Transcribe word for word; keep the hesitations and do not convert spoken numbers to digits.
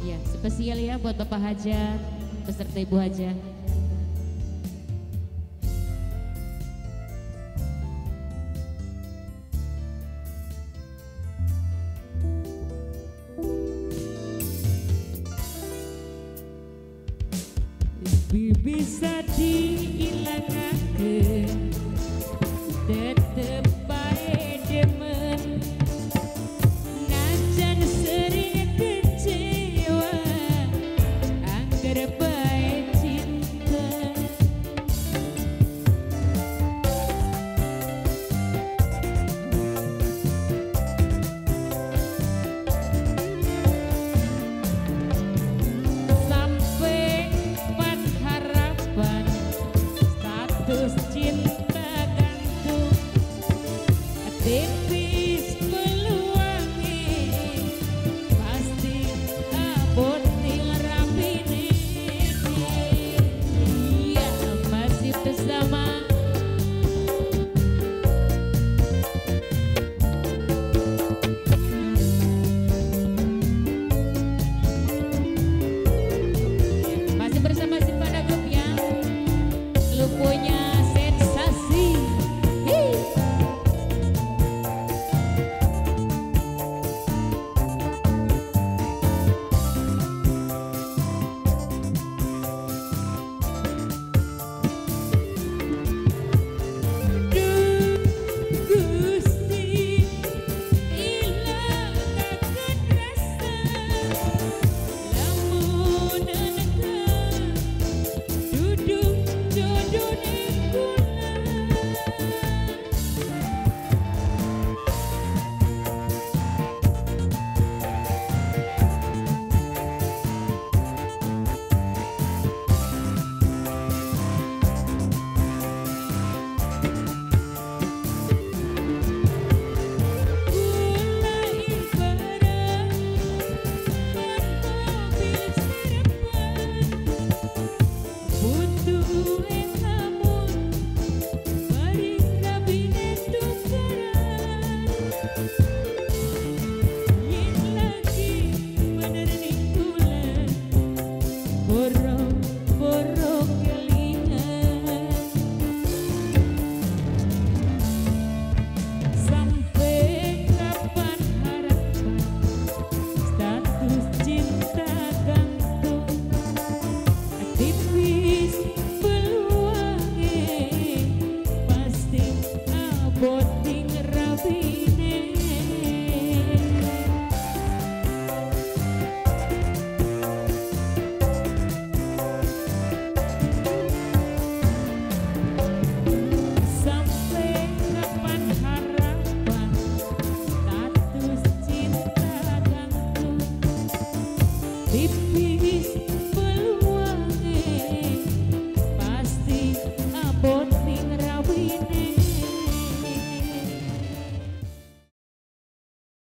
Iya, spesial ya buat Bapak Hajat beserta Ibu Hajat. Bibi bisa dihilangkan.